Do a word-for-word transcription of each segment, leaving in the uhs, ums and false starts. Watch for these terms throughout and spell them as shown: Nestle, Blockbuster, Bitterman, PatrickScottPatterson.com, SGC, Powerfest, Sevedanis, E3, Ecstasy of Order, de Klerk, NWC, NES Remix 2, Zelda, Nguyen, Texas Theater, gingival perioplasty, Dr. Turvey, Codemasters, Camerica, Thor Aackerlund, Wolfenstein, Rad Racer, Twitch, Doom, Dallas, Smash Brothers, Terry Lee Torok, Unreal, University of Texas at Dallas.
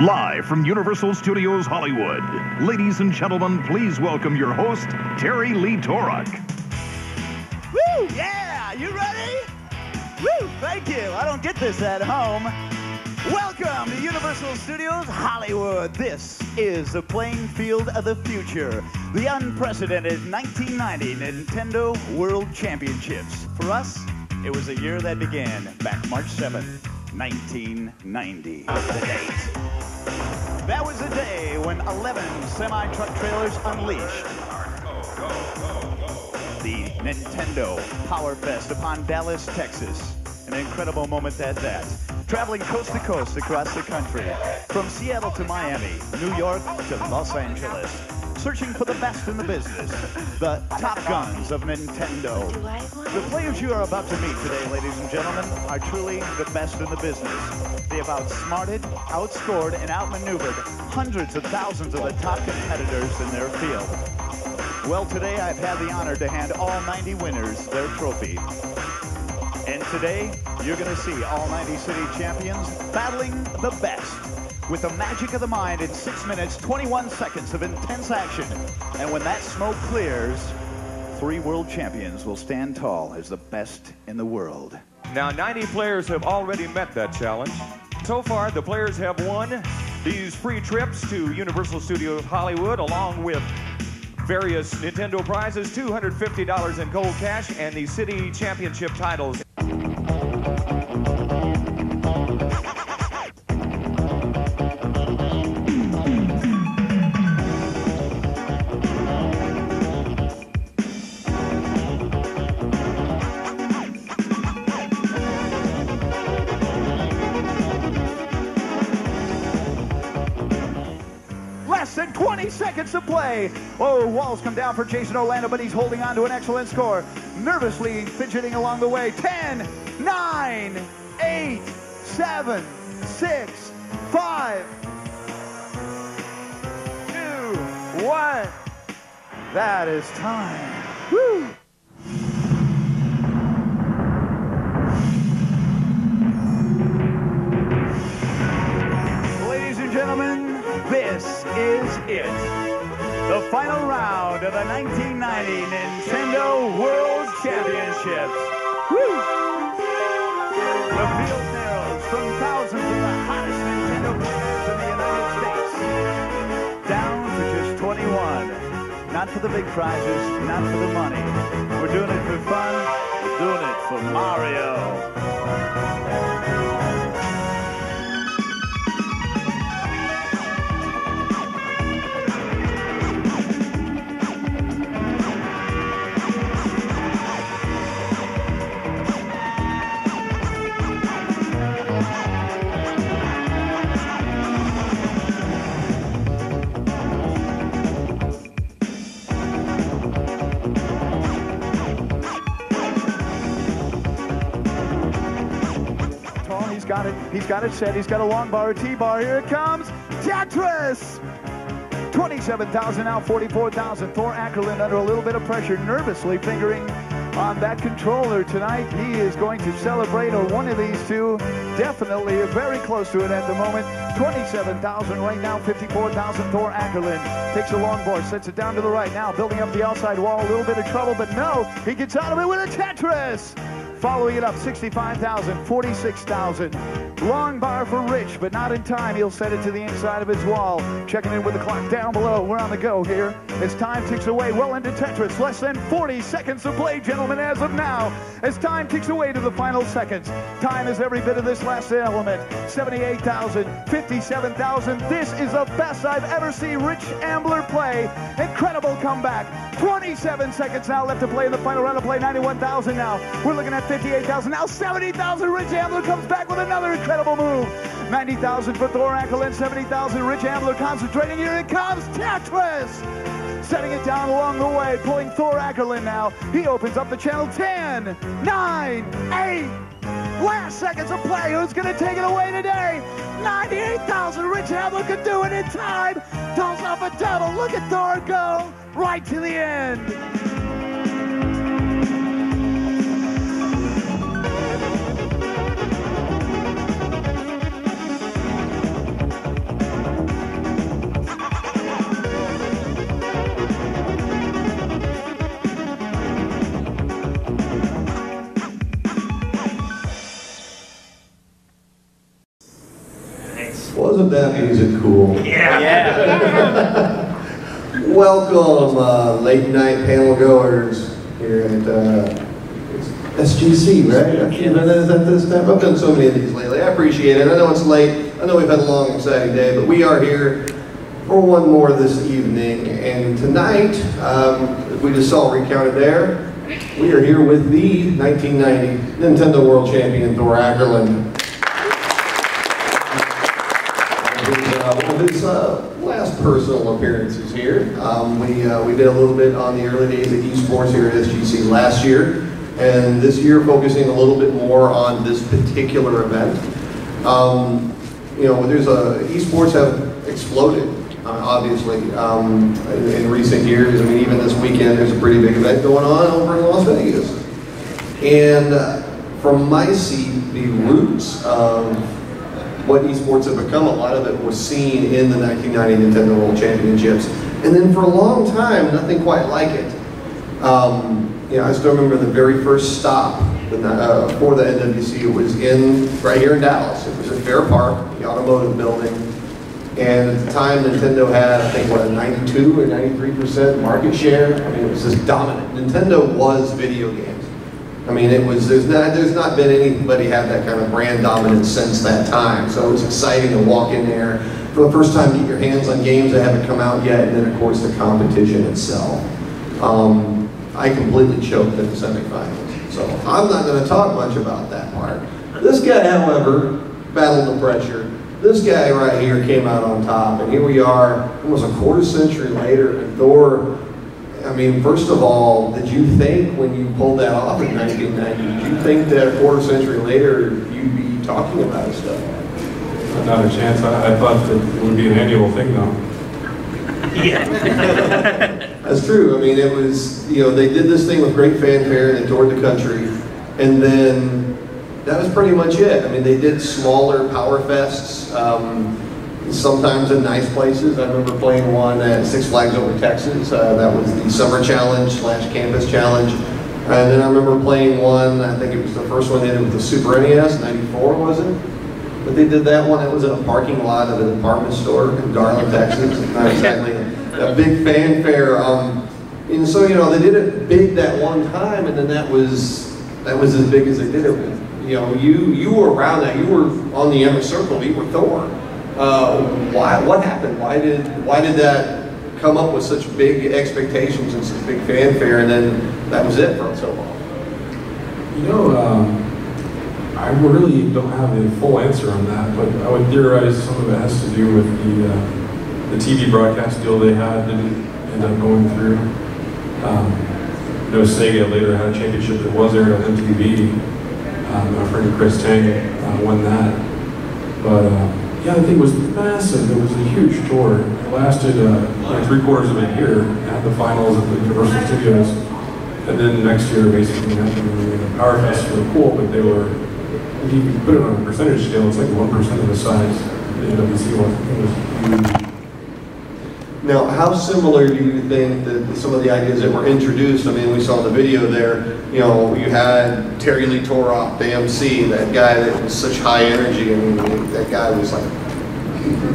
Live from Universal Studios Hollywood, ladies and gentlemen, please welcome your host, Terry Lee Torok. Woo! Yeah! You ready? Woo! Thank you. I don't get this at home. Welcome to Universal Studios Hollywood. This is the playing field of the future, the unprecedented nineteen ninety Nintendo World Championships. For us, it was a year that began back March seventh, nineteen ninety. That was the day when eleven semi-truck trailers unleashed the Nintendo Powerfest upon Dallas, Texas. An incredible moment at that. Traveling coast to coast across the country, from Seattle to Miami, New York to Los Angeles, searching for the best in the business, the top guns of Nintendo. The players you are about to meet today, ladies and gentlemen, are truly the best in the business. They have outsmarted, outscored, and outmaneuvered hundreds of thousands of the top competitors in their field. Well, today I've had the honor to hand all ninety winners their trophy. And today, you're going to see all ninety city champions battling the best with the magic of the mind in six minutes, twenty-one seconds of intense action. And when that smoke clears, three world champions will stand tall as the best in the world. Now, ninety players have already met that challenge. So far, the players have won these free trips to Universal Studios Hollywood, along with various Nintendo prizes, two hundred fifty dollars in gold cash, and the city championship titles. Seconds to play. Oh, walls come down for Jason Orlando, but he's holding on to an excellent score. Nervously fidgeting along the way. ten, nine, eight, seven, six, five, two, one. That is time. Woo! Ladies and gentlemen, this is it, the final round of the nineteen ninety Nintendo World Championships. Woo! The field narrows from thousands of the hottest Nintendo players in the United States down to just twenty-one. Not for the big prizes, not for the money. We're doing it for fun, we're doing it for Mario. Got it. He's got it set. He's got a long bar, a T-bar. Here it comes. Tetris! twenty-seven thousand out, forty-four thousand. Thor Aackerlund under a little bit of pressure, nervously fingering on that controller tonight. He is going to celebrate, or one of these two definitely are very close to it at the moment. twenty-seven thousand right now, fifty-four thousand. Thor Aackerlund takes a long board, sets it down to the right now, building up the outside wall. A little bit of trouble, but no, he gets out of it with a Tetris! Following it up, sixty-five thousand, forty-six thousand. Long bar for Rich, but not in time. He'll set it to the inside of his wall. Checking in with the clock down below. We're on the go here as time ticks away. Well into Tetris. Less than forty seconds to play, gentlemen, as of now. As time ticks away to the final seconds. Time is every bit of this last element. seventy-eight thousand, fifty-seven thousand. This is the best I've ever seen Rich Ambler play. Incredible comeback. twenty-seven seconds now left to play in the final round of play. ninety-one thousand now. We're looking at fifty-eight thousand. Now seventy thousand. Rich Ambler comes back with another incredible move. ninety thousand for Thor Aackerlund, seventy thousand. Rich Ambler concentrating. Here it comes, Tetris! Setting it down along the way, pulling Thor Aackerlund now. He opens up the channel. ten, nine, eight. Last seconds of play. Who's going to take it away today? ninety-eight thousand. Rich Ambler could do it in time. Toss off a double. Look at Thor go right to the end. Wasn't that music cool? Yeah! yeah. Welcome, uh, late night panel goers here at uh, S G C, right? Yeah. Is that this time? I've done so many of these lately. I appreciate it. I know it's late. I know we've had a long, exciting day, but we are here for one more this evening. And tonight, um, we just saw recounted there, we are here with the nineteen ninety Nintendo World Champion, Thor Aackerlund. Uh, one of his uh, last personal appearances here. Um, we, uh, we did a little bit on the early days of esports here at S G C last year, and this year focusing a little bit more on this particular event. Um, you know, there's a, esports have exploded, uh, obviously, um, in, in recent years. I mean, even this weekend there's a pretty big event going on over in Las Vegas. And uh, from my seat, the roots of what esports have become, a lot of it was seen in the nineteen ninety Nintendo World Championships. And then for a long time, nothing quite like it. Um, you know, I still remember the very first stop the, uh, for the N W C. It was in, right here in Dallas. It was in Fair Park, the automotive building. And at the time, Nintendo had, I think, what, a ninety-two or ninety-three percent market share. I mean, it was just dominant. Nintendo was video games. I mean, it was, there's not, there's not been anybody have that kind of brand dominance since that time. So it was exciting to walk in there for the first time, get your hands on games that haven't come out yet, and then of course the competition itself. Um, I completely choked at the semifinals. So I'm not gonna talk much about that part. This guy, however, battled the pressure. This guy right here came out on top, and here we are, almost a quarter century later, and Thor, I mean, first of all, did you think when you pulled that off in nineteen ninety, did you think that a quarter century later you'd be talking about this stuff? Not a chance. I, I thought that it would be an annual thing, though. Yeah. That's true. I mean, it was, you know, they did this thing with great fanfare and they toured the country, and then that was pretty much it. I mean, they did smaller power fests. Um, sometimes in nice places. I remember playing one at Six Flags Over Texas. Uh, that was the Summer Challenge slash Campus Challenge. And then I remember playing one, I think it was the first one they did with the Super N E S, ninety-four was it? But they did that one, that was in a parking lot of a department store in Garland, Texas. Not exactly a big fanfare. Um, and so, you know, they did it big that one time, and then that was, that was as big as they did it with. You know, you, you were around that, you were on the inner circle, you were Thor. Uh, why? What happened? Why did why did that come up with such big expectations and such big fanfare, and then that was it for so long? You know, um, I really don't have a full answer on that, but I would theorize some of it has to do with the uh, the T V broadcast deal they had didn't end up going through. Um, you know, Sega later had a championship that was aired on M T V. Um, our friend Chris Tang uh, won that, but. Uh, Yeah, the thing was massive. It was a huge tour. It lasted uh, like three quarters of a year at the finals at the Universal Studios. And then next year, basically, after the Powerfest were cool, but they were, if you put it on a percentage scale, it's like one percent of the size the N W C was. It was huge. Now, how similar do you think that some of the ideas that were introduced, I mean, we saw the video there, you know, you had Terry Lee Torok, the M C, that guy that was such high energy, I mean, that guy was like,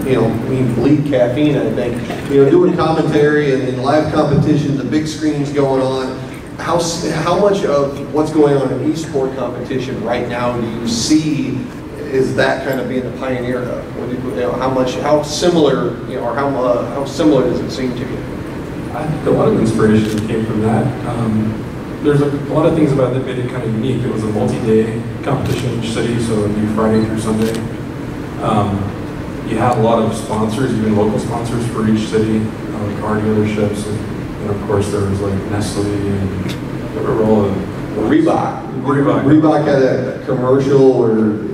you know, I mean, bleed caffeine, I think, you know, doing commentary and, and live competition, the big screens going on. How, how much of what's going on in esport competition right now do you see is that kind of being the pioneer of? You know, how much, how similar, you know, or how uh, how similar does it seem to you? I think a lot of inspiration came from that. Um, there's a, a lot of things about that made it kind of unique. It was a multi-day competition in each city, so it would be Friday through Sunday. Um, you had a lot of sponsors, even local sponsors for each city, uh, like car dealerships, and, and of course there was like Nestle and Motorola. Reebok. Reebok. Reebok had a commercial or.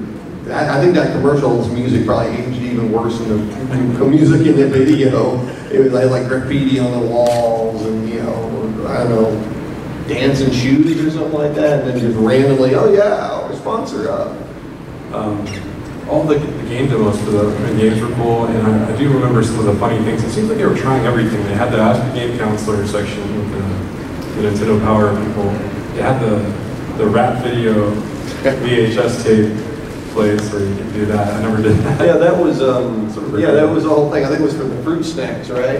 I think that commercial's music probably aged even worse than the music in the video. It was like, like graffiti on the walls and, you know, I don't know, dancing shoes or something like that. And then just randomly, oh yeah, our sponsor up. Um, all the, the game demos for the, the games were cool. And I, I do remember some of the funny things. It seems like they were trying everything. They had the Ask the Game Counselor section with the, the Nintendo Power people. They had the, the rap video V H S tape. play, so you can do that. I never did that. Yeah, that was um, sort of yeah, that was the whole thing. I think it was for the fruit snacks, right?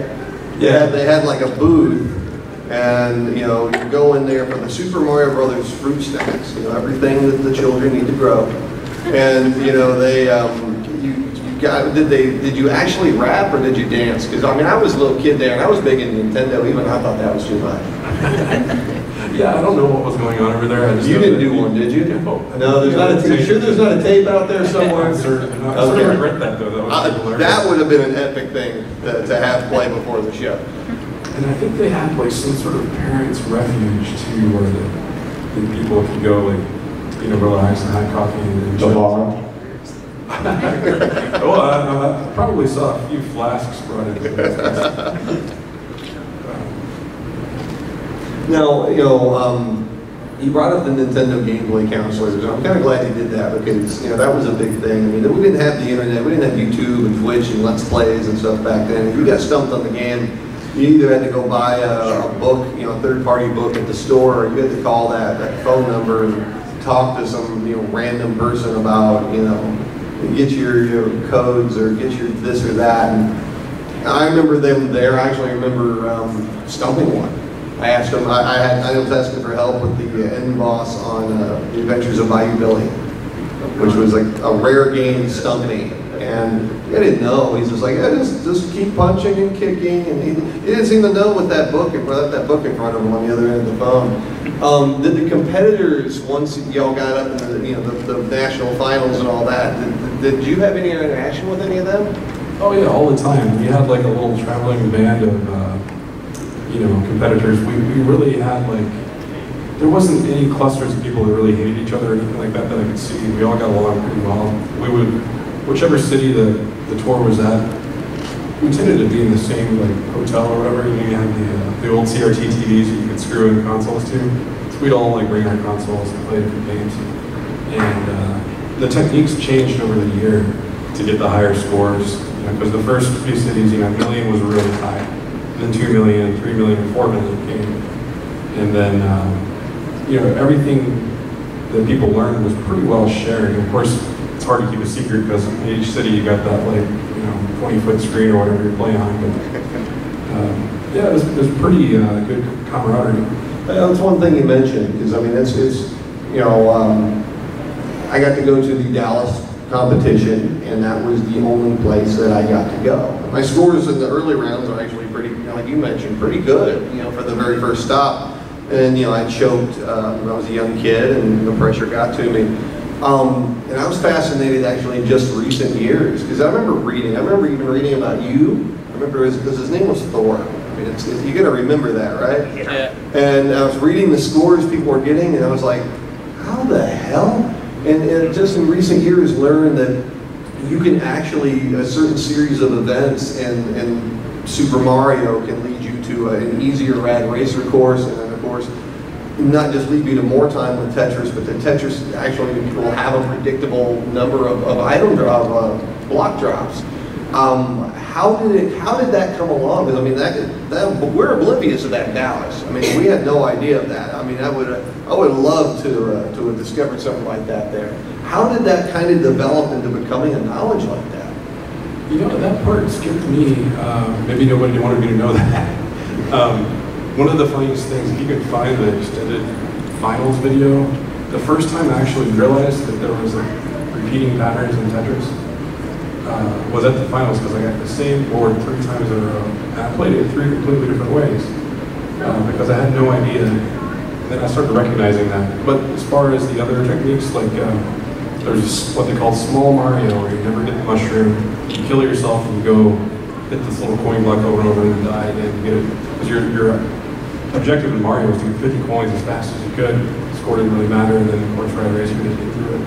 Yeah, they had, they had like a booth. And, you know, you go in there for the Super Mario Bros. Fruit snacks, you know, everything that the children need to grow. And, you know, they, um, you, you got, did they, did you actually rap or did you dance? Because, I mean, I was a little kid there and I was big in Nintendo, even I thought that was too much. Yeah, I don't know what was going on over there. I just you didn't do one, did you? No, no there's yeah, not a, I'm sure there's not a tape out there somewhere. I'm sure, I'm not, okay. I regret that, though. That, was uh, that would have been an epic thing to, to have play before the show. And I think they had like some sort of parents' refuge too, where the, the people could go like, you know, relax and have coffee and chill. The bar. Oh, I, I probably saw a few flasks running. Now, you know, um, you brought up the Nintendo Game Boy counselors, and I'm kind of glad you did that because you know that was a big thing. I mean, we didn't have the internet, we didn't have YouTube and Twitch and Let's Plays and stuff back then. If you got stumped on the game, you either had to go buy a, a book, you know, a third-party book at the store, or you had to call that, that phone number and talk to some you know, random person about, you know, get your, your codes or get your this or that. And I remember them there. I actually remember um, stumping one. I asked them. I, I, had, I was asking for help with the end boss on uh, The Adventures of Bayou Billy, which was like a rare game stumped me. And I didn't know. He's just like, yeah, just, just keep punching and kicking. And he, he didn't seem to know with that book in front, that book in front of him on the other end of the phone. Um, did the competitors, once y'all got up in the, you know, the, the national finals and all that, did, did you have any interaction with any of them? Oh yeah, all the time. We had like a little traveling band of, uh, you know, competitors. We, we really had like, there wasn't any clusters of people that really hated each other or anything like that that I could see. We all got along pretty well. We would. Whichever city the, the tour was at, we tended to be in the same like hotel or whatever. You know, you had the, uh, the old C R T T Vs that you could screw in consoles to. So we'd all like bring our consoles and play different games. And uh, the techniques changed over the year to get the higher scores. Because you know, the first few cities, you know, million was really high. And then two million, three million, four million came. And then, um, you know, everything that people learned was pretty well shared. And of course, it's hard to keep a secret because in each city you got that like you know twenty foot screen or whatever you're playing on. But um, yeah, it was, it was pretty uh, good camaraderie. That's one thing you mentioned because I mean it's it's you know um, I got to go to the Dallas competition and that was the only place that I got to go. My scores in the early rounds are actually pretty, you know, like you mentioned, pretty good. You know, for the very first stop, and you know I choked uh, when I was a young kid and the pressure got to me. Um, and I was fascinated actually just recent years because I remember reading, I remember even reading about you. I remember because his name was Thor. I mean, it's, it's, you gotta remember that, right? Yeah. And I was reading the scores people were getting and I was like, how the hell? And, and just in recent years learned that you can actually, a certain series of events and, and Super Mario can lead you to a, an easier Rad Racer course and then of course not just lead you to more time with Tetris, but the Tetris actually will have a predictable number of, of item drop, uh, block drops. Um, how did it? How did that come along? Because I mean, that, that we're oblivious of that in Dallas. I mean, we had no idea of that. I mean, I would I would love to uh, to have discovered something like that there. How did that kind of develop into becoming a knowledge like that? You know, that part skipped me. Uh, maybe nobody wanted me to know that. um, One of the funniest things, if you could find the extended finals video, the first time I actually realized that there was like repeating patterns in Tetris uh, was at the finals because I got the same board three times in a row. And I played it three completely different ways uh, because I had no idea. And then I started recognizing that. But as far as the other techniques, like uh, there's what they call small Mario, where you never get the mushroom, you kill yourself and you go hit this little coin block over and over and die and get it. Because you're, you're objective in Mario was to get fifty coins as fast as you could. The score didn't really matter, and then of course Rad Racer didn't get through it.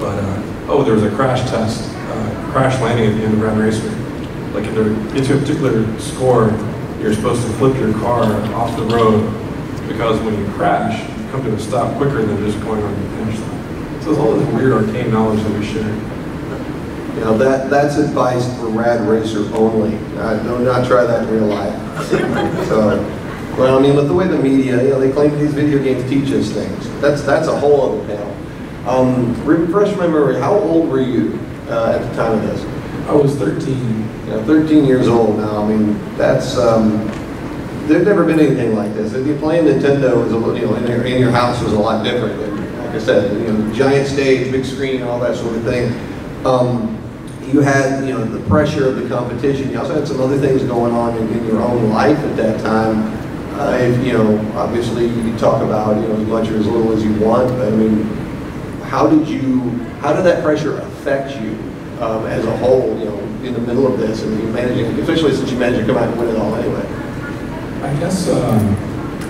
But uh, oh, there was a crash test, uh, crash landing at the end of Rad Racer. Like if there gets you a particular score, you're supposed to flip your car off the road because when you crash, you come to a stop quicker than just going on the finish line. So it's all this weird arcane knowledge that we share. You know, that, that's advice for Rad Racer only. Uh, do not try that in real life. So. Well, I mean, with the way the media, you know, they claim these video games teach us things. That's that's a whole other panel. Um, refresh my memory, how old were you uh, at the time of this? I was thirteen. You know, thirteen years old now. I mean, that's, um, there's never been anything like this. If you playing Nintendo is a little, you know, in, your, in your house was a lot different. Like I said, you know, giant stage, big screen, all that sort of thing. Um, you had, you know, the pressure of the competition. You also had some other things going on in, in your own life at that time. Uh, if, you know, obviously you can talk about, you know, as much or as little as you want, but I mean, how did you, how did that pressure affect you um, as a whole, you know, in the middle of this, and you managing, especially since you managed to come out and win it all anyway? I guess um,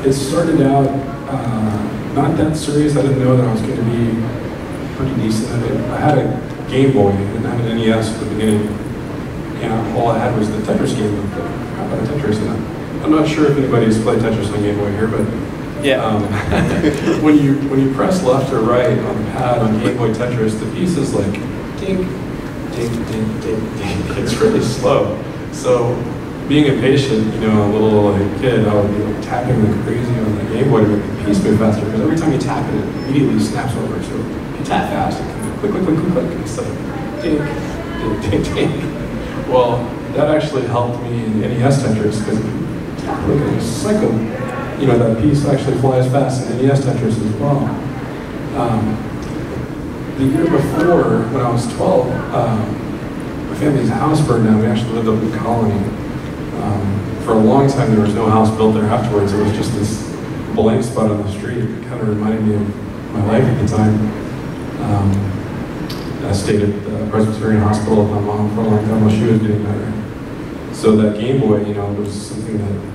it started out uh, not that serious. I didn't know that I was going to be pretty decent at it. I had a Game Boy, and I had an N E S at the beginning, and all I had was the Tetris game. How about Tetris? And I'm not sure if anybody's played Tetris on Game Boy here, but yeah. Um, when you when you press left or right on the pad on Game Boy Tetris, the pieces like ding, ding, ding, ding, ding. It's really slow. So being impatient, you know, a little like kid, I would be like tapping like crazy on the Game Boy to make the piece move faster. Because every time you tap it, it immediately snaps over. So you tap fast, click, click, click, click, click. It's like ding, ding, ding, ding. Well, that actually helped me in N E S Tetris because you tap like a psycho. You know, that piece actually flies fast in N E S Tetris as well. Um, the year before, when I was twelve, um, my family's house burned down. We actually lived up in the colony. Um, for a long time, there was no house built there afterwards. It was just this blank spot on the street. It kind of reminded me of my life at the time. Um, I stayed at the Presbyterian Hospital with my mom for a long time while she was getting better. So that Game Boy, you know, was something that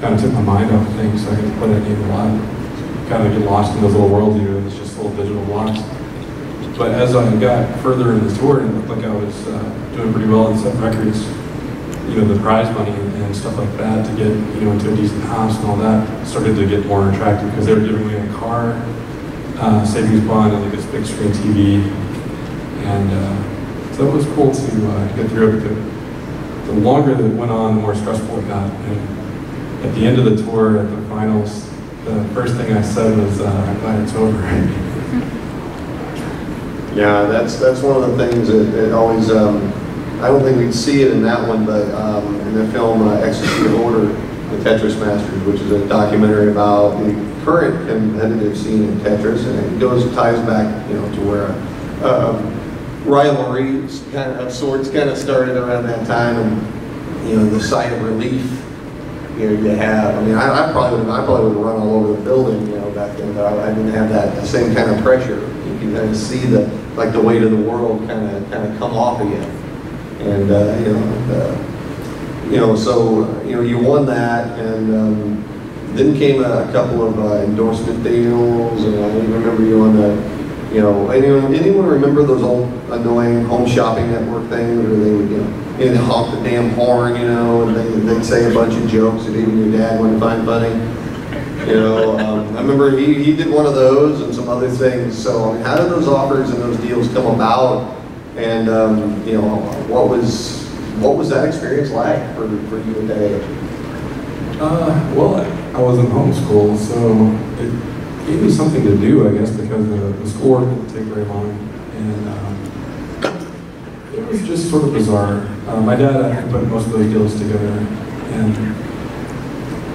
kind of took my mind off of things, so I could play that game a lot. Kind of get lost in those little worlds, you know, it was just little digital blocks. But as I got further in the tour, it looked like I was uh, doing pretty well in setting records, you know, the prize money and stuff like that to get, you know, into a decent house and all that, started to get more attractive because they were giving away a car, uh, savings bond, and like this big screen T V. And uh, so it was cool to uh, get through it. The, the longer that it went on, the more stressful it got. And at the end of the tour, at the finals, the first thing I said was, uh, I'm glad it's over. Yeah, that's that's one of the things that, that always, um, I don't think we'd see it in that one, but um, in the film uh, Ecstasy of Order, the Tetris Masters, which is a documentary about the current competitive scene in Tetris, and it goes, ties back, you know, to where uh, rivalry kind of, of sorts kind of started around that time, and, you know, the sight of relief you know, you have. I mean, I, I probably would have, I probably would have run all over the building, you know, back then. But I, I didn't have that the same kind of pressure. You can kind of see the like the weight of the world kind of kind of come off again. And uh, you know, uh, you know, so you know, you won that, and um, then came a, a couple of uh, endorsement deals. And I don't remember you on the, you know, anyone anyone remember those old annoying Home Shopping Network things where they would, you know, and honk the damn horn, you know, and they, they'd say a bunch of jokes that even your dad wouldn't find funny. You know, um, I remember he, he did one of those and some other things. So I mean, how did those offers and those deals come about? And, um, you know, what was what was that experience like for, for you and Dad? Uh, well, I, I was in homeschool, so it gave me something to do, I guess, because the, the schoolwork didn't take very long. And, um, it was just sort of bizarre. Uh, my dad I had put most of those deals together, and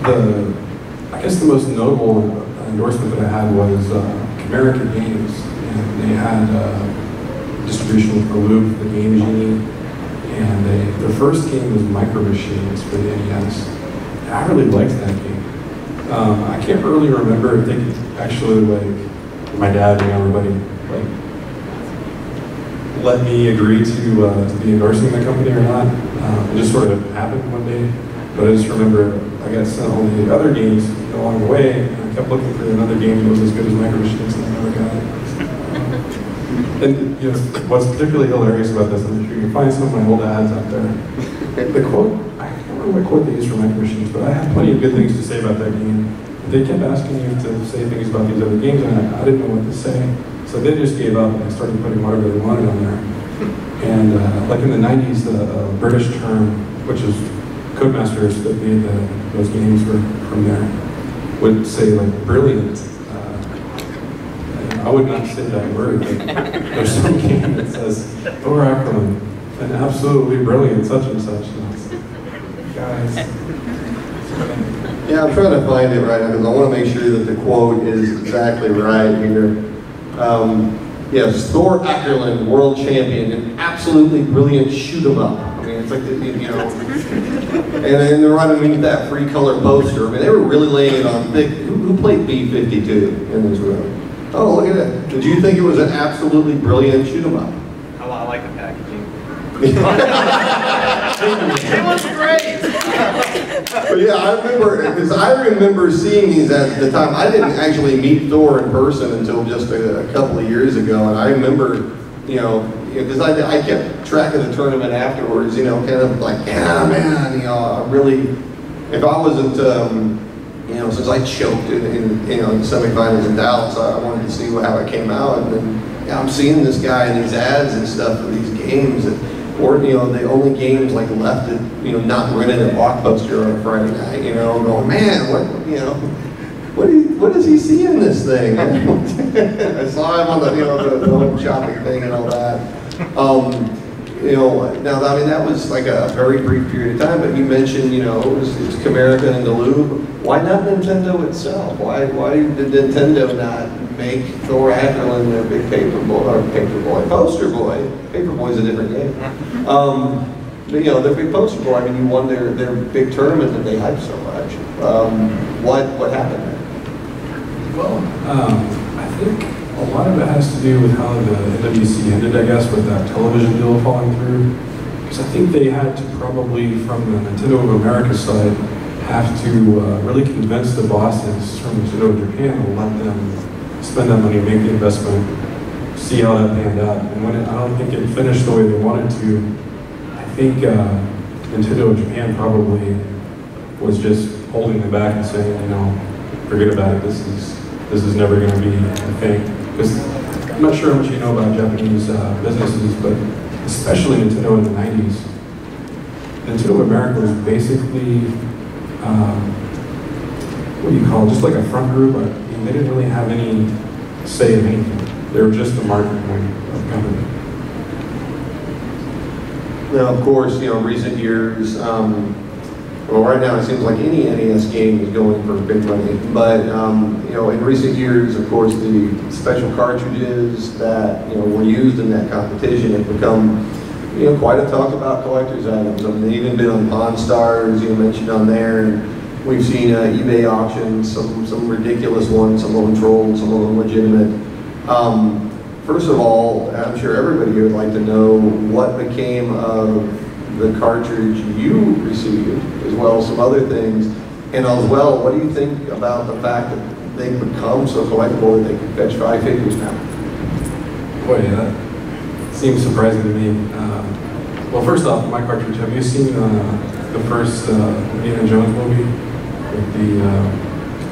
the I guess the most notable endorsement that I had was uh, Camerica Games, and they had uh, distribution for Loop, the Game Genie, and they, their first game was Micro Machines for the N E S. I really liked that game. Um, I can't really remember if they could actually like my dad and everybody like. let me agree to, uh, to be endorsing the company or not. Um, it just sort of happened one day. But I just remember I got sent all the other games along the way, and I kept looking for another game that was as good as Micro Machines, and I never got it. And you know, what's particularly hilarious about this, I'm sure you can find some of my old ads out there. The quote, I can't remember what quote they used for Micro Machines, but I had plenty of good things to say about that game. They kept asking you to say things about these other games, and I, I didn't know what to say. So they just gave up, and I started putting whatever they wanted on there. And uh, like in the nineties, the uh, British term, which is Codemasters that made the, those games were from there, would say like brilliant. Uh, I would not say that word. There's some game that says, Thor Aackerlund, an absolutely brilliant such and such. And it's like, guys. Yeah, I'm trying to find it right now because I want to make sure that the quote is exactly right here. Um, yes, Thor Aackerlund, world champion, an absolutely brilliant shoot 'em up. I mean, it's like, the, you know. And then they're right underneath that free color poster. I mean, they were really laying it on thick. Who played B fifty-two in this room? Oh, look at that. Did you think it was an absolutely brilliant shoot 'em up? Oh, I like the packaging. It was great! But yeah, I remember, because I remember seeing these at the time. I didn't actually meet Thor in person until just a, a couple of years ago, and I remember, you know, because I, I kept track of the tournament afterwards, you know, kind of like, yeah, man, you know, I really, if I wasn't, um, you know, since I choked in, in you know in the semifinals in Dallas, I wanted to see how I came out, and then yeah, I'm seeing this guy in these ads and stuff for these games, and, or you know the only games like left that you know not rented at Blockbuster on a Friday night, you know, going man, what you know, what do you, what is he seeing in this thing? I saw him on the you know the, the home shopping thing and all that. Um, You know, now I mean that was like a very brief period of time, but you mentioned you know it was, it was Camerica and the Louvre. Why not Nintendo itself? Why why did Nintendo not make Thor Aackerlund their big paper boy or paper boy poster boy? Paper boy's a different game. Um, but, you know their big poster boy. I mean you won their their big tournament that they hyped so much. Um, what what happened there? Well, um, I think. A lot of it has to do with how the N W C ended, I guess, with that television deal falling through. Because I think they had to probably, from the Nintendo of America side, have to uh, really convince the bosses from Nintendo of Japan to let them spend that money, make the investment, see how that panned out. And when it, I don't think it finished the way they wanted to, I think uh, Nintendo of Japan probably was just holding them back and saying, you know, forget about it, this is, this is never going to be a thing. Because I'm not sure how much you know about Japanese uh, businesses, but especially Nintendo in the nineties, Nintendo America was basically, um, what do you call it, just like a front group. I mean, they didn't really have any say in anything. They were just the marketing wing of the company. Now, of course, you know, recent years, um, well, right now it seems like any N E S game is going for big money, but um, you know, in recent years, of course, the special cartridges that you know were used in that competition have become, you know, quite a talk about collector's items. I mean, they've even been on Pawn Stars, you know, mentioned on there, and we've seen uh, eBay auctions, some some ridiculous ones, some of them trolled, some of them legitimate. Um, first of all, I'm sure everybody here would like to know what became of the cartridge you received, as well as some other things, and as well, what do you think about the fact that they've become so collectible that they can fetch five figures now? Boy, that seems surprising to me. Um, well, first off, my cartridge, have you seen uh, the first Indiana uh, Jones movie with the, uh,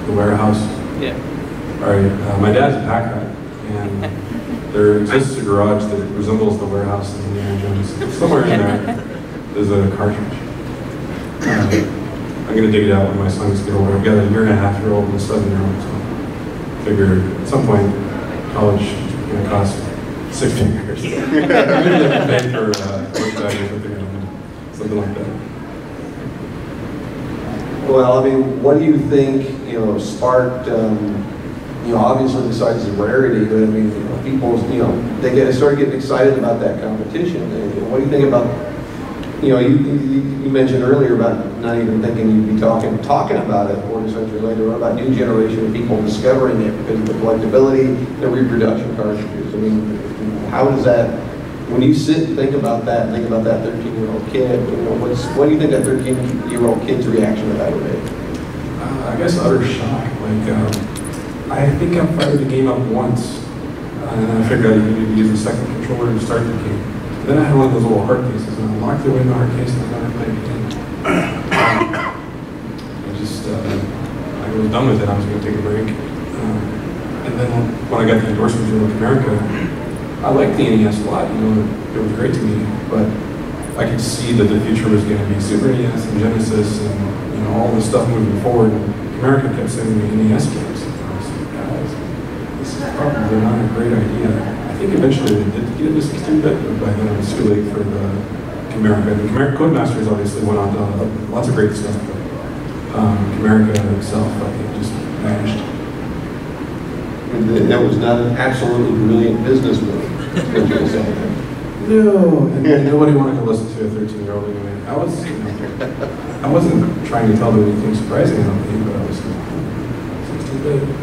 the warehouse? Yeah. Alright, uh, my dad's a pack rat, and there exists a garage that resembles the warehouse in Indiana Jones, somewhere in there. There's a cartridge. Um, I'm gonna dig it out when my sons get older. I've got a year and a half year old and a seven year old, so I figure at some point college is gonna cost six figures. Maybe they can pay for uh, work bag or something, something like that. Well, I mean, what do you think? You know, sparked. Um, you know, obviously besides the rarity, but I mean, you know, people, you know, they get start getting excited about that competition. They, what do you think about? You know, you, you, you mentioned earlier about not even thinking you'd be talking talking about it quarter century later, or about new generation of people discovering it because of the collectability, the reproduction cartridges. I mean, how does that, when you sit and think about that, think about that thirteen-year-old kid, you know, what's, what do you think that thirteen-year-old kid's reaction to that would be? Uh, I guess utter shock. Like, um, I think I fired the game up once, uh, and I figured I needed to use the second controller to start the game. Then I had one of those little hard cases, and I locked away in the hard case, and I never played it again. I just, uh, I was done with it. I was going to take a break. Um, and then when I got the endorsement from America, I liked the N E S a lot. You know, it, it was great to me, but I could see that the future was going to be Super N E S and Genesis, and you know, all this stuff moving forward. And America kept sending me N E S games. And I was like, guys, this is problems are not a great idea. I think eventually they did get into sixteen bit, but by then it was too late for the Camerica. The Camerica Codemasters obviously went on to uh, lots of great stuff, but um, Camerica itself, I think, just vanished. And that was not an absolutely brilliant business move. No, and nobody wanted to listen to a thirteen year old anyway. I was, you know, I wasn't trying to tell them anything surprising, I don't think, but I was sixteen bit.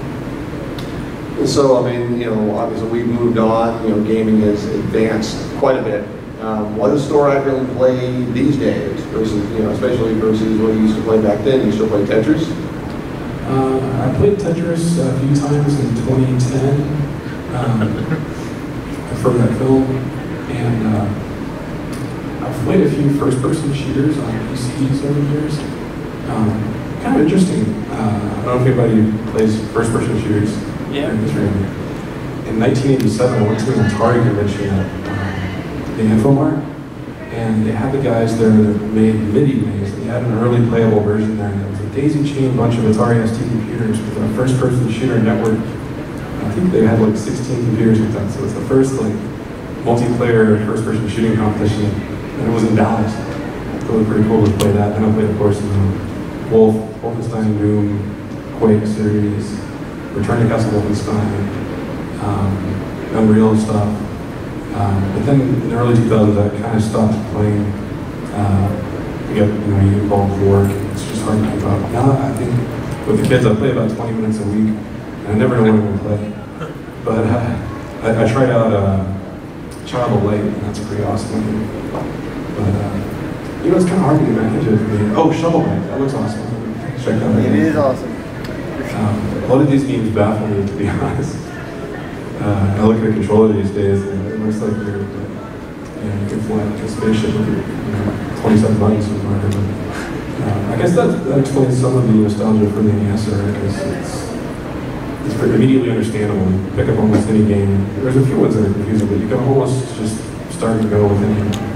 And so, I mean, you know, obviously we've moved on. You know, gaming has advanced quite a bit. Um, what does Thor Aackerlund play these days versus, you know, especially versus what you used to play back then? You still play Tetris? Uh, I played Tetris a few times in twenty ten um, from that film, and uh, I've played a few first-person shooters on P Cs over the years. Um, kind of interesting. Uh, I don't know if anybody plays first-person shooters yeah. in this room. In nineteen eighty-seven, I went to an Atari convention at um, the Infomart, and they had the guys there that made MIDI maze. They had an early playable version there, and it was a daisy-chain bunch of Atari S T computers with a first-person shooter network. I think they had like sixteen computers with that, so it's the first like multiplayer first-person shooting competition, and it was in Dallas. So it was pretty cool to play that. Then I played, of course, um, Wolf, Wolfenstein, Doom, Quake series, Return to Castle Wolfenstein, um, Unreal stuff. Um, but then in the early two thousands, I kind of stopped playing. Uh, you, get, you know, you involve work. It's just hard to keep up. Now I think with the kids, I play about twenty minutes a week, and I never know what I'm going to play. But uh, I, I tried out uh, Child of Light, and that's pretty awesome. But uh, you know, it's kind of hard to get back into it. Oh, Shovel Knight, that looks awesome. Check that out. It is awesome. Um, a lot of these games baffle me, to be honest. Uh, I look at the controller these days, and it looks like you're, you know, you can fly like a spaceship with your, you know, twenty-seven buttons or whatever. Uh, I guess that, that explains some of the nostalgia for the N E S era, because it's, it's pretty immediately understandable. You pick up almost any game. There's a few ones that are confusing, but you can almost just start and go with any.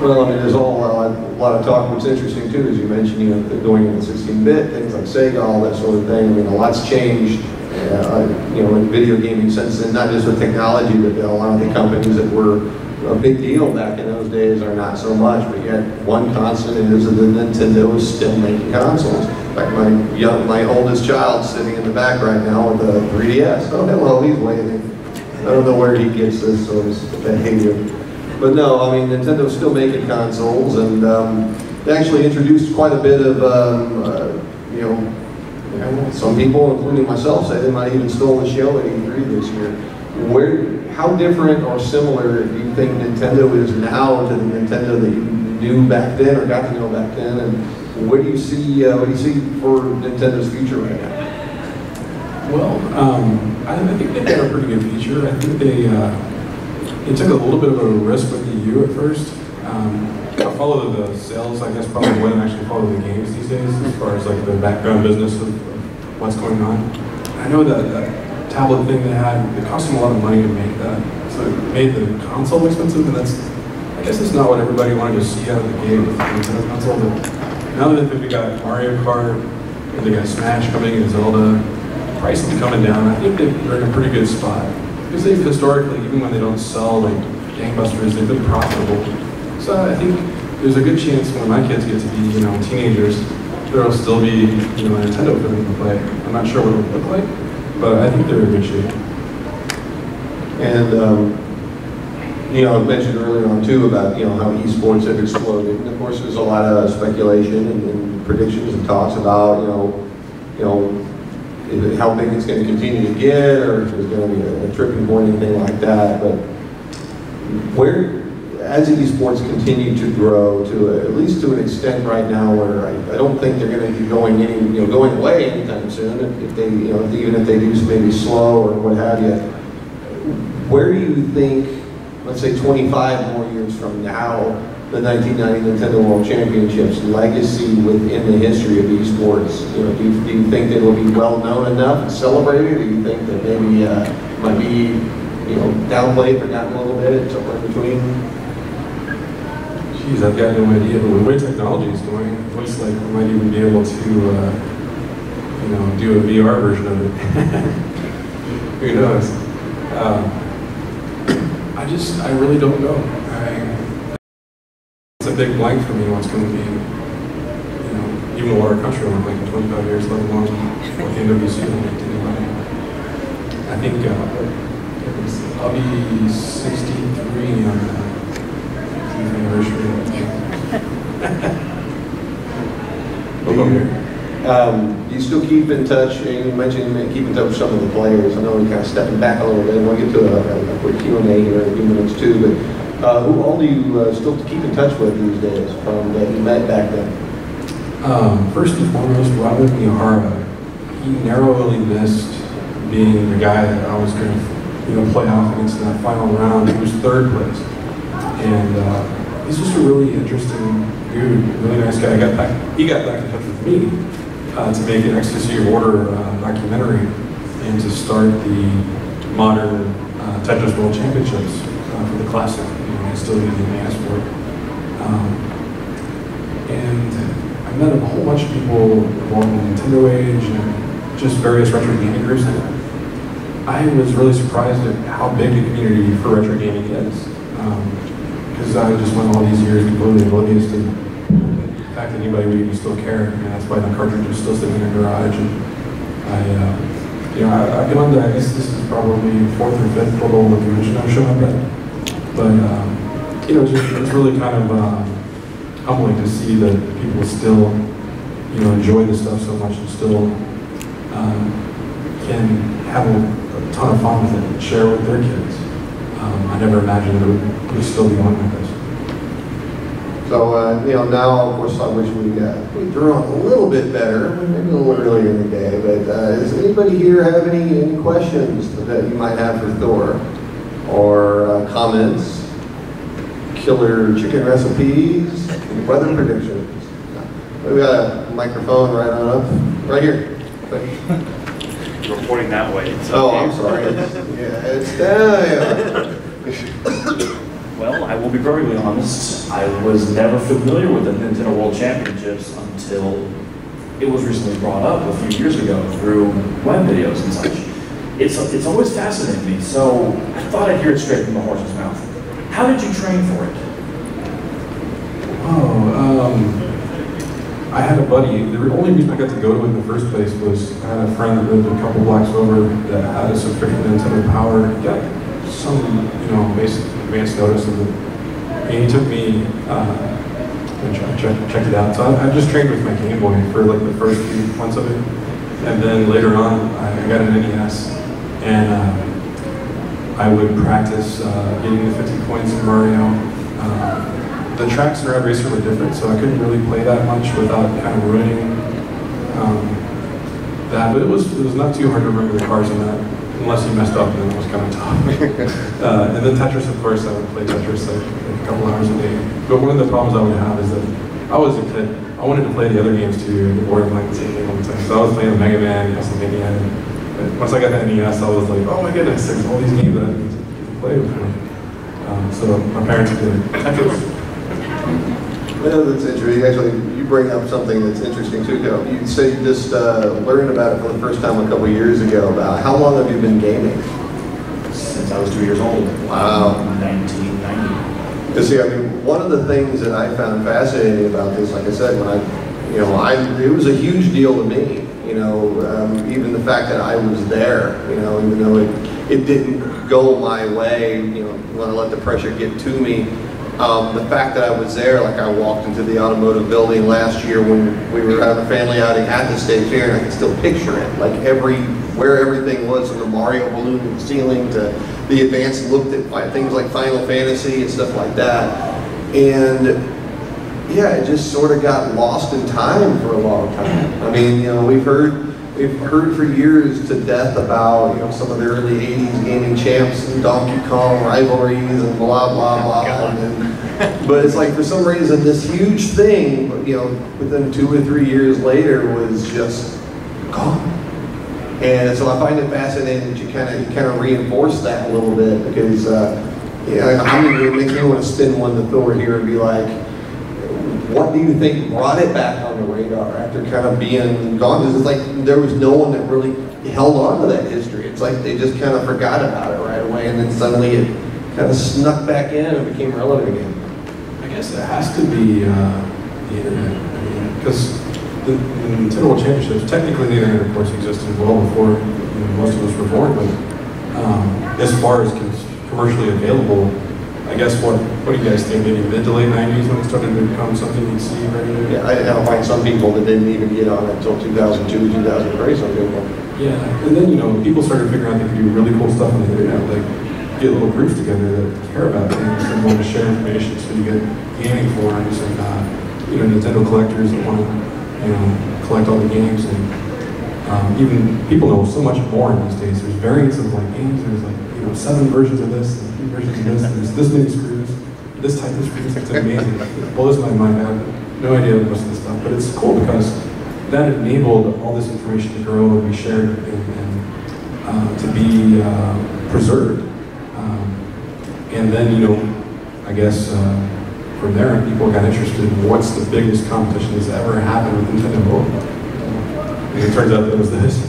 Well, I mean, there's all uh, a lot of talk. What's interesting too is you mentioned, you know, going into sixteen bit, things like Sega, all that sort of thing. I mean, a lot's changed. Uh, you know, in video gaming sense, and not just with technology, but a lot of the companies that were a big deal back in those days are not so much, but yet one constant is that Nintendo is still making consoles. Like my young, my oldest child sitting in the back right now with a three D S. Oh, hello, he's waving. I don't know where he gets this sort of behavior. But no, I mean, Nintendo's still making consoles, and um, they actually introduced quite a bit of, um, uh, you know, some people, including myself, say they might even stolen the show at E three this year. Where, how different or similar do you think Nintendo is now to the Nintendo that you knew back then or got to know back then? And what do you see? Uh, what do you see for Nintendo's future right now? Well, um, I think they have a pretty good future. I think they uh, they took a little bit of a risk with the U at first. Um, I follow the sales, I guess, probably more than I actually follow the games these days, as far as like the background business of what's going on. I know that, that tablet thing they had, it cost them a lot of money to make that, so it made the console expensive, and that's, I guess that's not what everybody wanted to see out of the game with the Nintendo console. But now that we got Mario Kart, and they got Smash coming in, Zelda, the price is coming down. I think they're in a pretty good spot, because they've historically, even when they don't sell like gangbusters, they've been profitable. So I think there's a good chance when my kids get to be, you know, teenagers, there'll still be, you know, a Nintendo for them to play. I'm not sure what it'll look like, but I think they're in good shape. And um, you know, I mentioned earlier on too about, you know, how esports have exploded. And of course, there's a lot of speculation and, and predictions and talks about, you know, you know, it, how big it's going to continue to get, or if there's going to be a, a tripping point, anything like that. But where, as esports continue to grow, to a, at least to an extent right now, where I, I don't think they're going to be going any, you know, going away anytime soon. If, if they, you know, if, even if they do maybe slow or what have you, where do you think, let's say, twenty-five more years from now, the nineteen ninety Nintendo World Championships legacy within the history of esports? You know, do you, do you think they will be well known enough and celebrated, or do you think that maybe uh, might be, you know, downplayed, forgotten a little bit, somewhere in between? Geez, I've got no idea, but the way technology is going, it looks like we might even be able to, uh, you know, do a V R version of it. Who knows? Um, I just, I really don't know. I, it's a big blank for me what's going to be, you know, even though our country over like twenty-five years, let alone what the N W C will do. I think uh, I'll be sixty-three on the anniversary. um, do you still keep in touch? You mentioned keep in touch with some of the players. I know we're kind of stepping back a little bit. We'll get to a, a quick Q and A here in a few minutes too. But uh, who all do you uh, still keep in touch with these days from that you met back then? Um, first and foremost, Robin Mihara. He narrowly missed being the guy that I was going to, you know, play off against in that final round. He was third place, and uh, he's just a really interesting dude, really nice guy. I got back, he got back in touch with me uh, to make an Ecstasy of Order uh, documentary and to start the modern uh, Tetris World Championships uh, for the classic. You know, I still use the N E S for it. Um, and I met a whole bunch of people involved in Nintendo Age and just various retro gaming groups. I was really surprised at how big the community for retro gaming is, because um, I just went all these years completely oblivious to the fact that anybody would even still care. I mean, that's why the cartridge is still sitting in the garage. And I, uh, you know, I, I've been on the, I guess this is probably fourth or fifth total of the convention I've shown up at, but um, you know, it's, just, it's really kind of uh, humbling to see that people still, you know, enjoy this stuff so much and still. Um, can have a, a ton of fun with it and share with their kids. Um, I never imagined that it would, would still be on like this. So, uh, you know, now, of course, I wish we uh, we drew on a little bit better, maybe a little earlier in the day, but uh, does anybody here have any, any questions that you might have for Thor? Or uh, comments? Killer chicken recipes? Weather predictions? We've got a microphone right on up, right here. We're pointing that way. It's oh, okay. I'm sorry. It's, yeah, it's down. Well, I will be perfectly honest. I was never familiar with the Nintendo World Championships until it was recently brought up a few years ago through web videos and such. It's it's always fascinated me. So I thought I'd hear it straight from the horse's mouth. How did you train for it? Oh. Um... I had a buddy. The only reason I got to go to it in the first place was I had a friend that lived a couple blocks over that had a subscription to Nintendo Power. He got some, you know, basic advance notice of it. And he took me, uh, and checked check, check it out. So I, I just trained with my Game Boy for like the first few months of it. And then later on, I got an N E S. And uh, I would practice uh, getting the fifty points in Mario. Uh, The tracks in Rad Racer were different, so I couldn't really play that much without kind of ruining um, that. But it was it was not too hard to remember the cars in that, unless you messed up, and then it was kind of tough. uh, and then Tetris, of course, I would play Tetris like, like a couple hours a day. But one of the problems I would have is that I was a kid. I wanted to play the other games too, and the board playing the same game all the time. So I was playing Mega Man, Castlevania, and but once I got the N E S, I was like, oh my goodness, there's all these games that I need to play with. Um, so my parents would do Tetris. Well, that's interesting. Actually, you bring up something that's interesting too. You say you just uh, learned about it for the first time a couple of years ago. About how long have you been gaming? Since I was two years old. Wow. nineteen ninety. You see, I mean, one of the things that I found fascinating about this, like I said, when I, you know, I it was a huge deal to me. You know, um, even the fact that I was there. You know, even though it it didn't go my way. You know, want to let the pressure get to me. Um, the fact that I was there, like I walked into the automotive building last year when we were out of the family outing at the state fair, and I can still picture it, like every, where everything was, from the Mario balloon to the ceiling to the advanced looked at things like Final Fantasy and stuff like that. And yeah, it just sort of got lost in time for a long time. I mean, you know, we've heard We've heard for years to death about, you know, some of the early eighties gaming champs and Donkey Kong rivalries and blah, blah, blah. And, but it's like, for some reason, this huge thing, you know, within two or three years later was just gone. And so I find it fascinating that you kind of you kind of reinforce that a little bit, because, uh, yeah, I mean, it makes me want to spin one to Thor here and be like, what do you think brought it back on the radar after kind of being gone? Because it's like there was no one that really held on to that history. It's like they just kind of forgot about it right away, and then suddenly it kind of snuck back in and became relevant again. I guess it has to be uh, the internet. Because I mean, the, the Nintendo World Championships, technically the internet, of course, existed well before you know, most of us were born, but um, as far as commercially available, I guess what what do you guys think? Maybe mid to late nineties when it started to become something you'd see regularly? Yeah, I, I find some people that didn't even get on it until two thousand two, two thousand three, some people. Yeah, and then you know people started figuring out they could do really cool stuff on the internet, like get little groups together that care about things and want to share information, so you get gaming forums and uh, you know Nintendo collectors that want to you know collect all the games, and um, even people know so much more these days. There's variants of like games. There's like you know seven versions of this. There's this many screws, this type of screws, it's amazing. It blows my mind. I have no idea most of this stuff, but it's cool because that enabled all this information to grow and be shared and, and uh, to be uh, preserved. Um, and then, you know, I guess uh, from there, people got interested in what's the biggest competition that's ever happened with Nintendo World. And it turns out that it was this.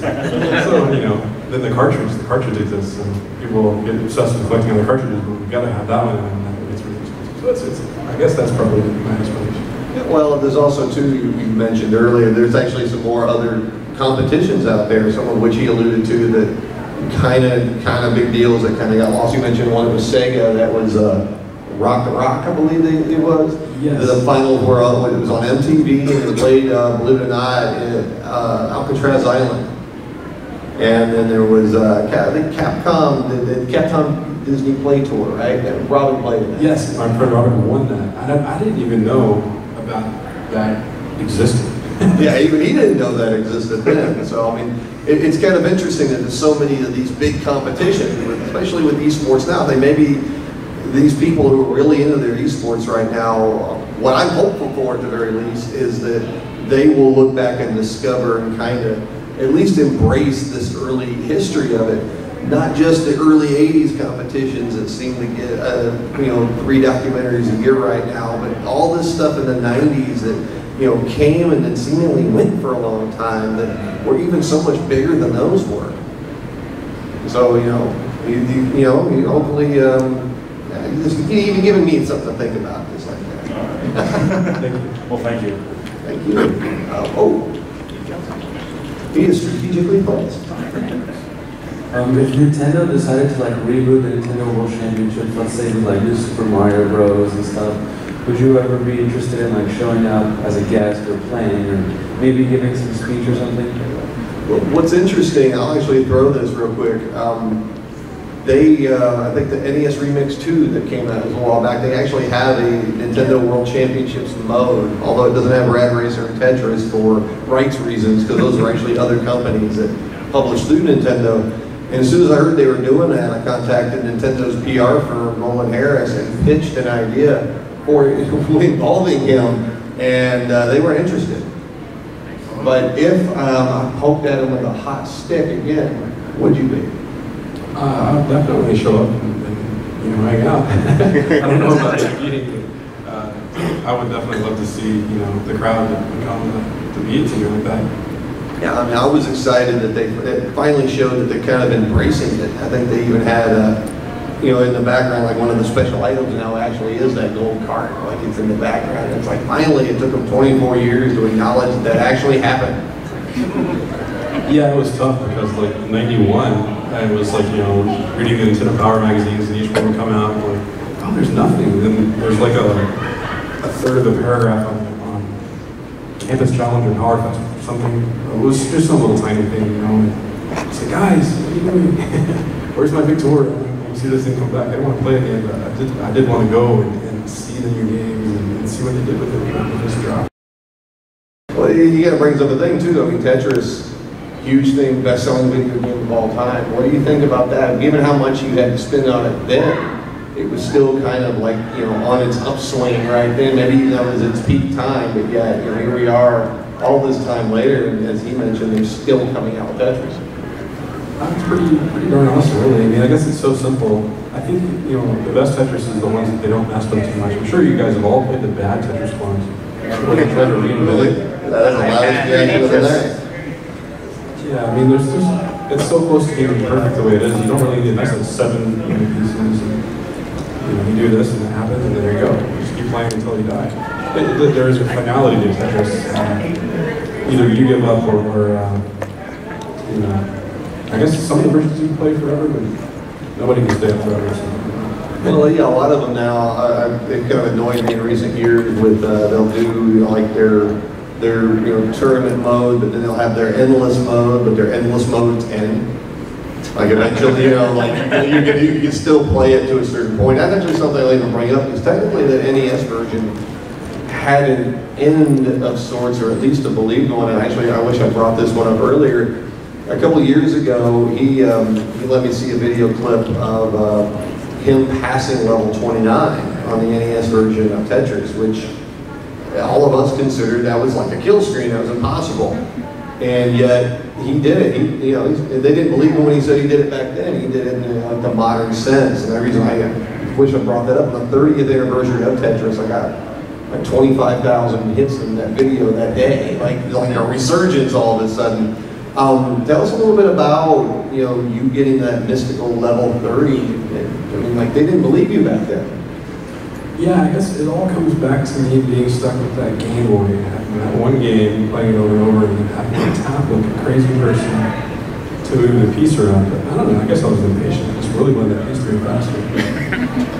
So, you know, then the cartridge, the cartridge exists, and people get obsessed with collecting on the cartridges, but we've got to have that one, and it's really expensive. So that's, it's, I guess that's probably my explanation. Yeah, well, there's also, too, you mentioned earlier, there's actually some more other competitions out there, some of which he alluded to that kind of kind of big deals that kind of got lost. You mentioned one that was Sega, that was uh, Rock the Rock, I believe it was. Yes. The final four, it was on M T V, and it played, uh, believe it or not, in uh, Alcatraz Island. And then there was, uh, I think Capcom, the, the Capcom Disney Play Tour, right? And Robin played in that. Yes, my friend Robin won that. I, I didn't even know about that existed. Yeah, even he didn't know that existed then. So, I mean, it, it's kind of interesting that there's so many of these big competitions, especially with esports now. They may be these people who are really into their esports right now, what I'm hopeful for at the very least is that they will look back and discover and kind of at least embrace this early history of it, not just the early eighties competitions that seem to get uh, you know three documentaries a year right now, but all this stuff in the nineties that you know came and then seemingly went for a long time that were even so much bigger than those were. So you know, you, you, you know, you hopefully. Um, You've even given me something to think about, just like that. All right. Thank you. Well, thank you. Thank you. Uh, oh, he is strategically placed. Um, if Nintendo decided to like reboot the Nintendo World Championships, let's say with like new Super Mario Bros. And stuff, would you ever be interested in like showing up as a guest or playing, or maybe giving some speech or something? Well, what's interesting, I'll actually throw this real quick. Um, They, uh, I think the N E S Remix two that came out a little while back, they actually have a Nintendo World Championships mode, although it doesn't have Rad Racer and Tetris for rights reasons, because those are actually other companies that publish through Nintendo. And as soon as I heard they were doing that, I contacted Nintendo's P R firm, Roland Harris, and pitched an idea for involving him, and uh, they weren't interested. But if um, I poked at him with a hot stick again, would you be? Uh, I'll definitely show up and, and you know hang out. I don't know about that meeting, but uh, I would definitely love to see you know the crowd that come to, to be at something like that. Yeah, I mean, I was excited that they it finally showed that they're kind of embracing it. I think they even had uh, you know in the background like one of the special items now actually is that gold cart, like it's in the background. It's like finally it took them twenty-four years to acknowledge that, that actually happened. Yeah, it was tough because like in ninety-one, I was like you know reading the Nintendo Power magazines, and each one would come out and like, oh, there's nothing. And then there's like a, a third of a paragraph on, on Campus Challenge or Powerfest or something. It was just some little tiny thing, you know. And it's like, guys, what are you doing? Where's my big tour? I want to see this thing come back. I didn't want to play again, but I did. I did want to go and, and see the new games and, and see what they did with it when this dropped. Well, you got to bring up the thing too. I mean, Tetris. Huge thing, best-selling video game of all time. What do you think about that? Given how much you had to spend on it then, it was still kind of like, you know, on its upswing right then. Maybe that was its peak time, but yeah, you know, here we are all this time later, and as he mentioned, they're still coming out with Tetris. That's pretty, pretty darn awesome, really. I mean, I guess it's so simple. I think, you know, the best Tetris is the ones that they don't mess with too much. I'm sure you guys have all played the bad Tetris ones. Yeah, I mean, there's just, it's so close to being perfect the way it is. You don't really need nice like seven pieces. And you do this, and it happens, and there you go. You just keep playing until you die. It, it, there is a finality to Tetris. Um, either you give up, or, or um, you know, I guess some versions you play forever, but nobody can stay up forever. So. Well, yeah, a lot of them now. Uh, it kind of annoyed me in recent years. With uh, they'll do you know, like their their you know tournament mode, but then they'll have their endless mode, but their endless modes end. Like eventually, you know, like you can you can still play it to a certain point. That's actually something I'll even bring up, because technically the N E S version had an end of sorts, or at least a believed one. And actually, I wish I brought this one up earlier. A couple years ago, he um, he let me see a video clip of. Uh, him passing level twenty-nine on the N E S version of Tetris, which all of us considered that was like a kill screen, that was impossible. And yet, he did it. He, you know, they didn't believe him when he said he did it back then. He did it in you know, like the modern sense. And the reason I wish I brought that up, on the thirtieth anniversary of Tetris, I got like twenty-five thousand hits in that video that day, like, like a resurgence all of a sudden. Um, tell us a little bit about, you know, you getting that mystical level thirty. I mean, like, they didn't believe you back then. Yeah, I guess it all comes back to me being stuck with that Game Boy. Having that one game, playing it over and over, and having my tab like a crazy person to move the piece around. But I don't know, I guess I was impatient. I just really wanted that piece to move faster.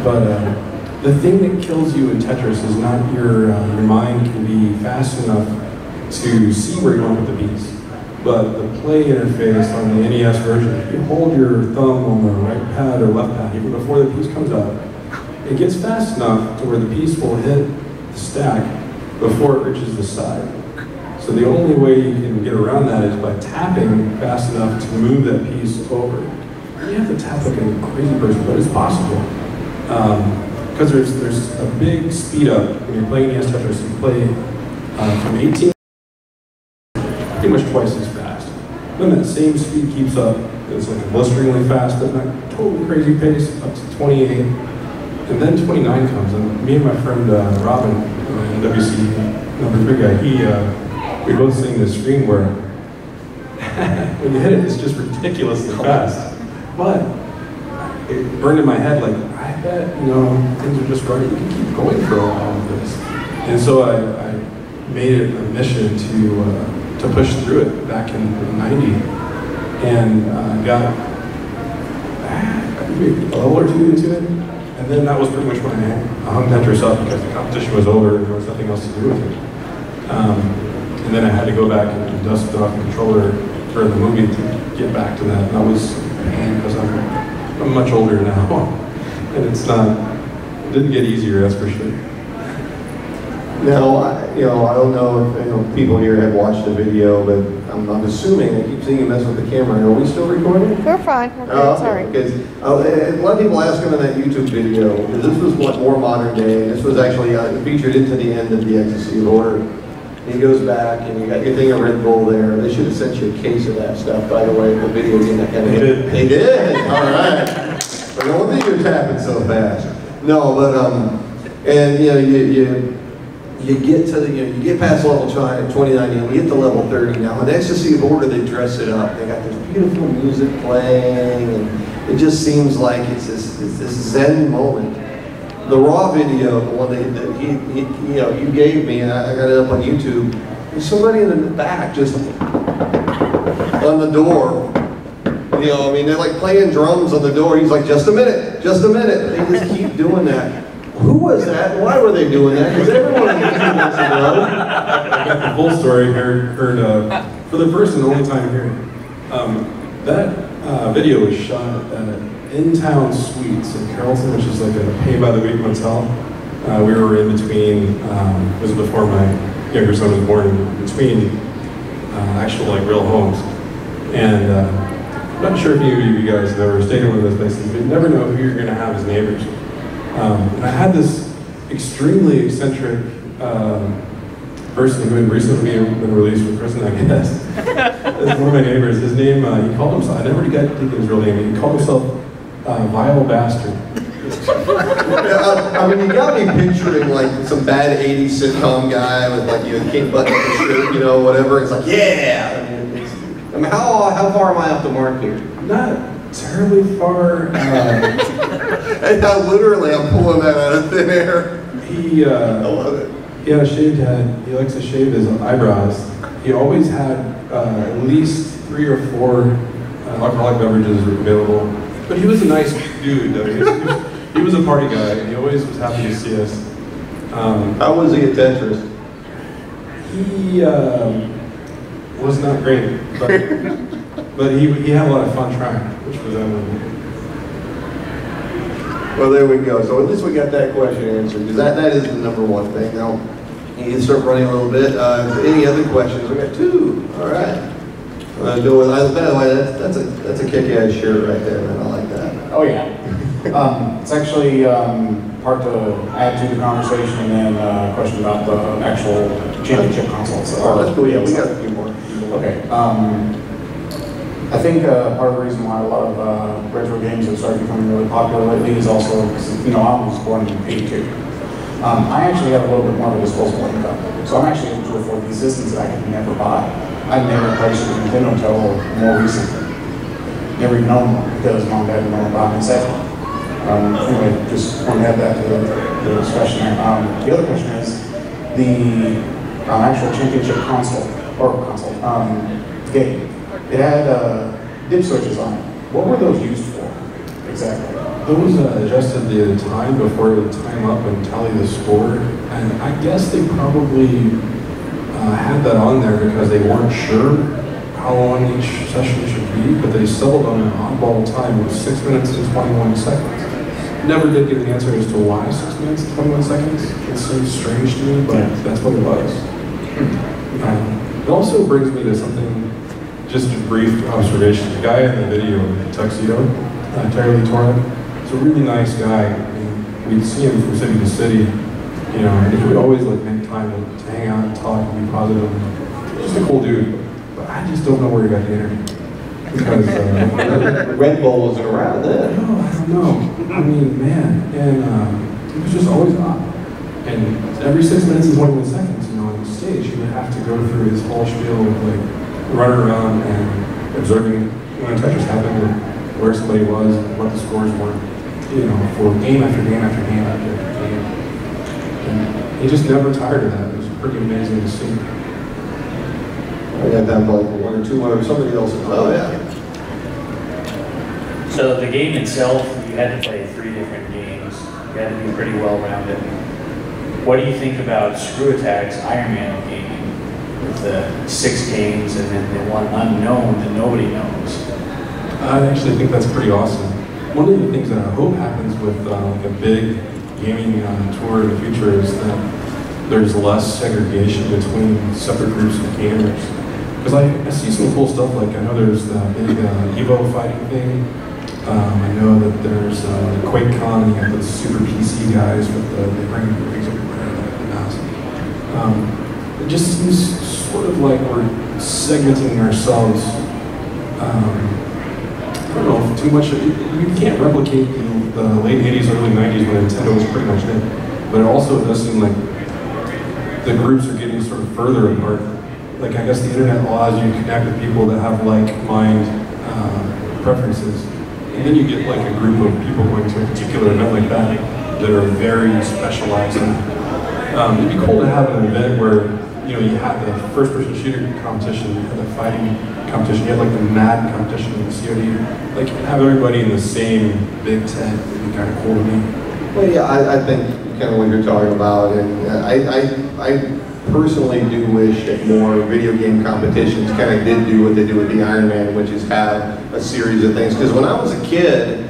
But uh, the thing that kills you in Tetris is not your, uh, your mind can be fast enough to see where you're going with the piece. But the play interface on the N E S version, if you hold your thumb on the right pad or left pad, even before the piece comes up, it gets fast enough to where the piece will hit the stack before it reaches the side. So the only way you can get around that is by tapping fast enough to move that piece over. You have to tap like a crazy person, but it's possible. Because um, there's, there's a big speed up when you're playing N E S Tetris. You play uh, from eighteen pretty much twice as fast. Then that same speed keeps up. It's like blisteringly fast at that totally crazy pace, up to twenty-eight. And then twenty-nine comes, and me and my friend uh, Robin, uh, N W C number three guy, he, uh, we both sing this screen where when you hit it, it's just ridiculously fast. But it burned in my head like, I bet, you know, things are just right. You can keep going for a while with this. And so I, I made it a mission to uh, to push through it back in ninety, and uh, got maybe a level or two into it, and then that was pretty much when I hung Tetris up, because the competition was over and there was nothing else to do with it. Um, and then I had to go back and dust off the controller for the movie to get back to that. And I was, because I'm, I'm much older now, and it's not, it didn't get easier, that's for sure. Now, I, you know, I don't know if you know, people here have watched the video, but I'm, I'm assuming, I keep seeing you mess with the camera. Are we still recording? We're fine. We're uh, sorry. Because uh, a lot of people ask them in that YouTube video, because this was what more modern day, and this was actually uh, featured into the end of the Ecstasy of Order. And he goes back, and you got your thing of Red Bull there. They should have sent you a case of that stuff, by the way, the video game that kind of. They did. They did. All right. But no wonder you're tapping so fast. No, but um, and you know you you. You get to the, you know, you get past level twenty-nine, and we get to level thirty now. In Ecstasy of Order, they dress it up. They got this beautiful music playing, and it just seems like it's this, it's this Zen moment. The raw video, the one that, that he, he, you know, you gave me, and I got it up on YouTube. There's somebody in the back just on the door. You know, I mean, they're like playing drums on the door. He's like, just a minute, just a minute. They just keep doing that. Who was that? Why were they doing that? Because everyone wants to know. I got the full story. Heard, heard uh, for the first and only time here. Um, that uh, video was shot at an in-town Suites in Carrollton, which is like a pay-by-the-week motel. Uh, we were in between. Um, it was before my younger son was born. In between uh, actual like real homes, and uh, I'm not sure if any of you guys have ever stayed in one of those places, but you never know who you're going to have as neighbors. Um, and I had this extremely eccentric um, person who had recently been released from prison, I guess. That's one of my neighbors. His name, uh, he called himself, I never got to think of his real name, he called himself uh, Vile Bastard. It's I, I mean, you got me picturing like some bad eighties sitcom guy with like, you know, kid button up his shirt, you know, whatever. It's like, yeah. I mean, how how far am I up the mark here? Not terribly far. Uh, and not literally, I'm pulling that out of thin air. He, uh, I love it. Yeah, shaved head. He likes to shave his eyebrows. He always had uh, at least three or four uh, alcoholic beverages available. But he was a nice dude. Though. He, was, he, was, he was a party guy, and he always was happy to see us. Um, how was he at Tetris? He uh, was not great, but, but he, he had a lot of fun trying, which was unbelievable. Well, there we go. So at least we got that question answered, because that, that is the number one thing. Now, you can start running a little bit. Uh, any other questions? We got two. All right. Uh, doing, I, by the way, that's, that's a that's a kick-ass shirt right there, man. I like that. Oh yeah, um, it's actually um, part to add to the conversation, and then a uh, question about the actual championship consoles. So, oh, that's cool. Yeah, we got a few more. Okay. Um, I think uh, part of the reason why a lot of uh, retro games have started becoming really popular lately is also because, you know, I was born in eighty-two. Um, I actually have a little bit more of a disposable income, so I'm actually able to afford these systems that I could never buy. I've never purchased a Nintendo until more recently. Never even owned one because mom and dad didn't want to buy me a second one. Um, anyway, just want to add that to the, the discussion. Um, the other question is the um, actual championship console or console um, game. It had uh, dip switches on it. What were those used for exactly? Those uh, adjusted the time before it would time up and tally the score, and I guess they probably Uh, had that on there because they weren't sure how long each session should be, but they settled on an oddball time of six minutes and twenty-one seconds. Never did get an answer as to why six minutes and twenty-one seconds. It seems strange to me, but yeah, that's what it was. Um, it also brings me to something, just a brief observation. The guy in the video in the tuxedo, uh, Terry Lee Torok, is a really nice guy. I mean, we'd see him from city to city, you know, and he would always like make time to hang out and talk and be positive. Just a cool dude, but I just don't know where he got the energy. Because uh, Red Bull wasn't around then. No, I don't know. I mean, man, and um, he was just always on. And every six minutes and twenty-one seconds, you know, on the stage, he would have to go through his whole spiel of like running around and observing when a Tetris happened and where somebody was and what the scores were. You know, for game after game after game after game. And he just never tired of that. It was pretty amazing to see. I got that ball for one or two, one or somebody else. Oh yeah. So the game itself, you had to play three different games. You had to be pretty well rounded. What do you think about Screw Attack's Iron Man game with the six games and then the one unknown that nobody knows? I actually think that's pretty awesome. One of the things that I hope happens with uh, like a big gaming uh, tour in the future is that there's less segregation between separate groups of gamers. Because I, I see some cool stuff, like I know there's the big uh, Evo fighting thing. Um, I know that there's uh, the Quake Con, and you have those super P C guys with the, they bring things everywhere and mouse. Um, it just seems sort of like we're segmenting ourselves. Um, I don't know, too much, you can't replicate the the late eighties, early nineties when Nintendo was pretty much it. But it also does seem like the groups are getting sort of further apart. Like, I guess the internet allows you to connect with people that have like-mind uh, preferences. And then you get like a group of people going to a particular event like that that are very specialized. Um, it'd be cool to have an event where, you know, you had the first-person shooter competition, you had the fighting competition, you had like the mad competition in the C O D. Like, have everybody in the same big tent would be kind of cool to me. Well, yeah, I, I think kind of what you're talking about, and I, I, I personally do wish that more video game competitions kind of did do what they do with the Iron Man, which is have a series of things. Because when I was a kid,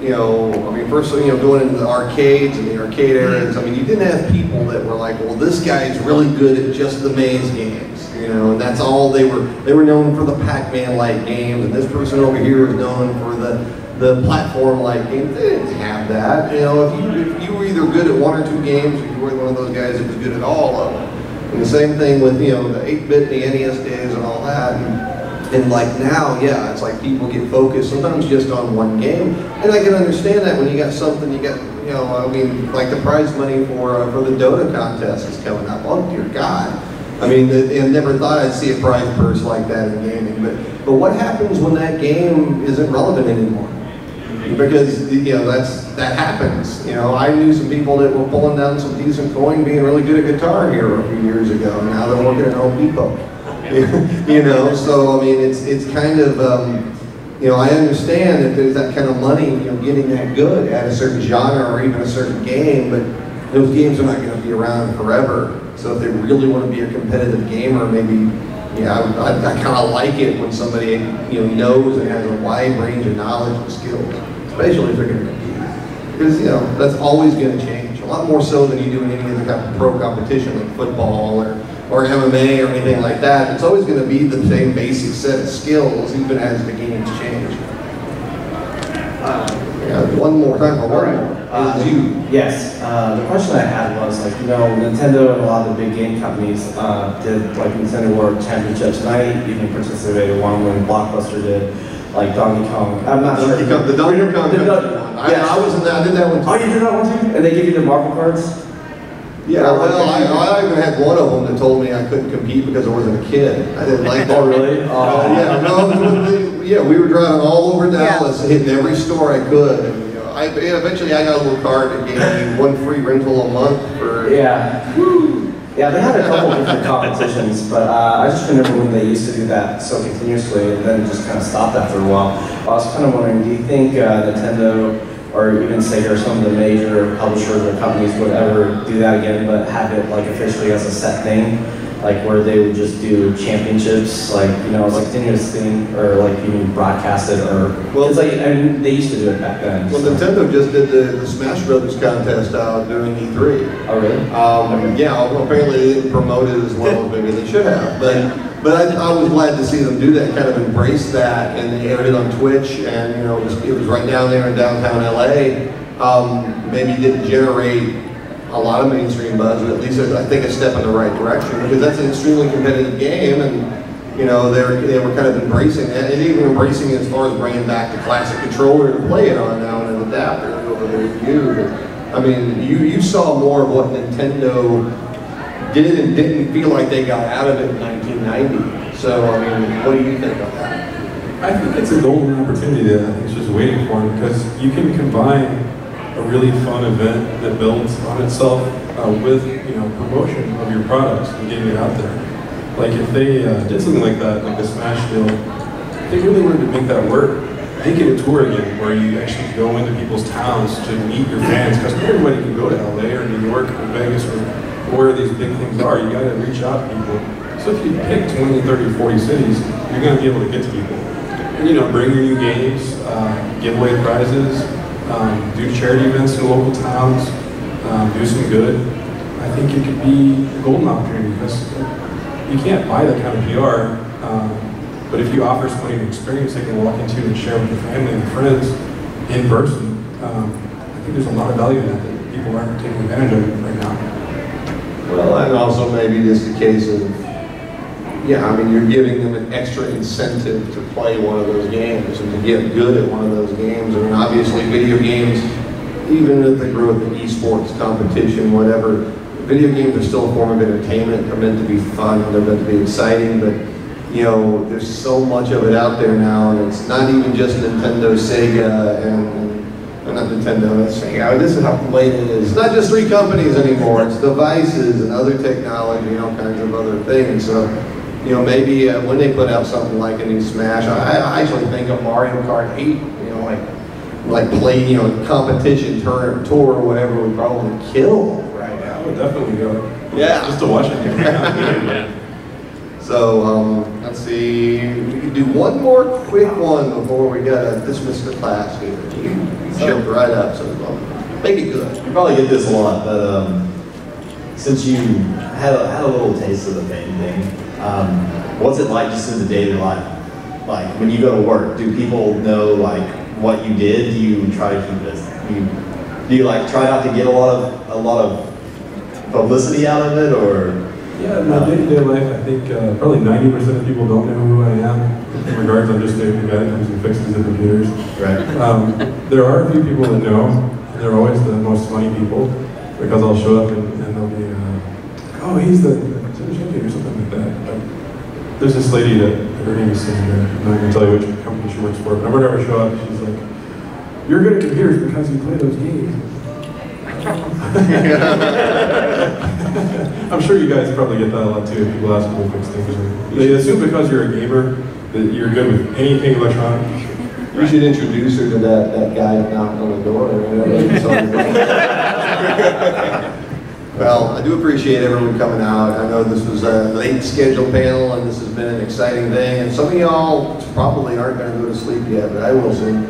you know, I mean, first, you know, going into the arcades and the arcade areas, I mean, you didn't have people that were like, well, this guy is really good at just the maze games, you know, and that's all they were, they were known for the Pac-Man-like games, and this person over here was known for the the platform-like games. They didn't have that, you know. If you, if you were either good at one or two games, or you were one of those guys that was good at all of them. And the same thing with, you know, the eight-bit and the N E S days and all that. And, And like now, yeah, it's like people get focused sometimes just on one game, and I can understand that when you got something, you got, you know, I mean, like the prize money for uh, for the Dota contest is coming up. Oh dear God! I mean, I never thought I'd see a prize purse like that in gaming. But but what happens when that game isn't relevant anymore? Because you know that's that happens. You know, I knew some people that were pulling down some decent coin, being really good at Guitar Hero a few years ago. And now they're working at Home Depot. You know, so I mean, it's it's kind of, um, you know, I understand that there's that kind of money, you know, getting that good at a certain genre or even a certain game, but those games are not going to be around forever. So if they really want to be a competitive gamer, maybe, yeah, I, I, I kind of like it when somebody, you know, knows and has a wide range of knowledge and skills, especially if they're going to compete, because you know that's always going to change a lot more so than you do in any other kind of pro competition like football or. or M M A or anything like that. It's always going to be the same basic set of skills, even as the games change. Uh, yeah, one more time. All right. Uh, you. Yes. Uh, the question I had was, like, you know, Nintendo and a lot of the big game companies uh, did like Nintendo World Championships, and I even participated in one when Blockbuster did, like Donkey Kong. I'm not Donkey sure. Kong, the Donkey Kong. The, the, I, yeah. I was in that. I did that one too. Oh, you did that one too. And they give you the Marvel cards. Yeah, well, I, I even had one of them that told me I couldn't compete because I wasn't a kid. I didn't like that. Oh, really? Oh. Uh, yeah, no, yeah, we were driving all over Dallas, yeah. hitting every store I could. And, you know, I, and eventually I got a little card that gave me one free rental a month for... Yeah. Woo. Yeah, they had a couple of different competitions, but uh, I just remember when they used to do that so continuously and then just kind of stopped after a while. I was kind of wondering, do you think uh, Nintendo... or even Sega or some of the major publishers or companies would ever do that again, but have it like officially as a set thing, like where they would just do championships, like, you know, it's like a continuous thing, or like even broadcast it, or, well, it's like, I mean, they used to do it back then. Well, so. Nintendo just did the, the Smash Brothers contest out during E three. Oh, really? Um, okay. Yeah, well, apparently they didn't promote it as well as maybe they should have, but. But I, I was glad to see them do that, kind of embrace that, and they aired it on Twitch, and you know it was, it was right down there in downtown L A. Um, maybe didn't generate a lot of mainstream buzz, but at least I think a step in the right direction, because that's an extremely competitive game, and you know they were, they were kind of embracing that, and even embracing it as far as bringing back the classic controller to play it on now and an adapter over there with you. I mean, you you saw more of what Nintendo did and didn't feel like they got out of it in nineteen ninety. So, I mean, what do you think of that? I think it's a golden opportunity that I think is just waiting for them, because you can combine a really fun event that builds on itself uh, with, you know, promotion of your products and getting it out there. Like if they uh, did something like that, like the Smash deal, if they really wanted to make that work, they get a tour again where you actually go into people's towns to meet your fans, because everybody can go to L A or New York or Vegas or where these big things are. You gotta reach out to people. So if you pick twenty, thirty, forty cities, you're gonna be able to get to people. And you know, bring your new games, uh, give away prizes, um, do charity events in local towns, um, do some good. I think it could be a golden opportunity, because you can't buy that kind of P R, um, but if you offer somebody an experience they can walk into and share with their family and friends in person, um, I think there's a lot of value in that that people aren't taking advantage of right now. Well, and also maybe just a case of, yeah, I mean, you're giving them an extra incentive to play one of those games and to get good at one of those games. I mean, obviously video games, even if they grew up in esports competition, whatever, video games are still a form of entertainment. They're meant to be fun, they're meant to be exciting, but, you know, there's so much of it out there now, and it's not even just Nintendo, Sega, and not Nintendo, that's Sega. This is how late it is. It's not just three companies anymore. It's devices and other technology and all kinds of other things. So, you know, maybe uh, when they put out something like a new Smash, I, I actually think of Mario Kart eight, you know, like, like play, you know, competition, turn, tour, or whatever would probably kill right now. It would definitely go. Yeah. Just to watch it. Yeah. So, um, let's see. We can do one more quick one before we gotta dismiss the class here. Jumped right up, so make it good. You probably get this a lot, but um, since you had a, had a little taste of the fame thing, um, what's it like just in the day to life? Like when you go to work, do people know like what you did? Do you try to keep this? Do you, do you like try not to get a lot of a lot of publicity out of it, or? Yeah, in my day-to-day life, I think uh, probably ninety percent of people don't know who I am. In regards, I'm just the guy that comes and fixes the computers. Right. Um, there are a few people that know, and they're always the most funny people, because I'll show up and, and they'll be, uh, oh, he's the champion or something like that. But there's this lady that, her name is Sandra, I'm not going to tell you which company she works for, but whenever I show up, she's like, you're good at computers because you play those games. I'm sure you guys probably get that a lot too. People ask people to fix things. They assume because you're a gamer that you're good with anything electronic. Right. You should introduce her to that, that guy that knocked on the door. You know, well, I do appreciate everyone coming out. I know this was a late scheduled panel and this has been an exciting thing. And some of y'all probably aren't going to go to sleep yet, but I will soon.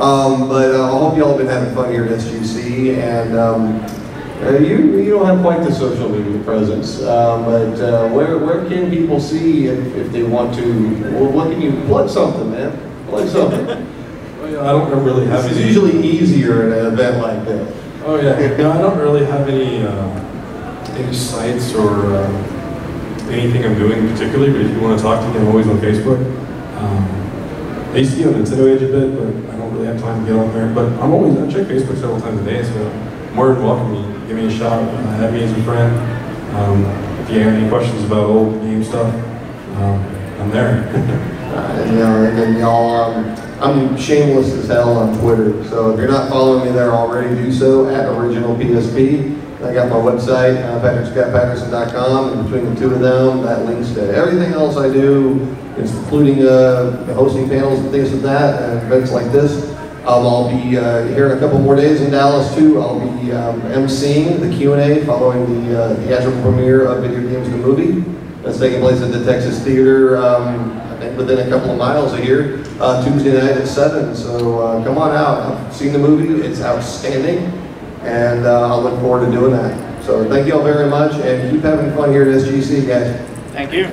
Um, but uh, I hope y'all have been having fun here at S G C, and um, you you don't have quite the social media presence. Uh, but uh, where where can people see if, if they want to? Well, what can you plug something, man? Plug something. Well, yeah, I don't really have. It's any... usually easier at an event like that. Oh yeah. No, I don't really have any uh, any sites or uh, anything I'm doing particularly. But if you want to talk to me, I'm always on Facebook. Um, I used to be on Nintendo Age a bit, but I don't really have time to get on there. But I'm always, I check Facebook several times a day, so more than welcome. Give me a shout, uh, have me as a friend. Um, if you have any questions about old game stuff, um, I'm there. uh, and, you know, and then y'all, um, I'm shameless as hell on Twitter, so if you're not following me there already, do so, at Original P S P. I got my website, uh, patrick scott patterson dot com, and between the two of them, that links to everything else I do, including uh, hosting panels and things like that, and events like this. Um, I'll be uh, here in a couple more days in Dallas, too. I'll be um, emceeing the Q and A following the, uh, the actual premiere of Video Games the Movie. That's taking place at the Texas Theater, um, I think within a couple of miles of here, uh, Tuesday night at seven, so uh, come on out. I've seen the movie, it's outstanding. And uh, I'll look forward to doing that. So thank you all very much, and keep having fun here at S G C, guys. Thank you.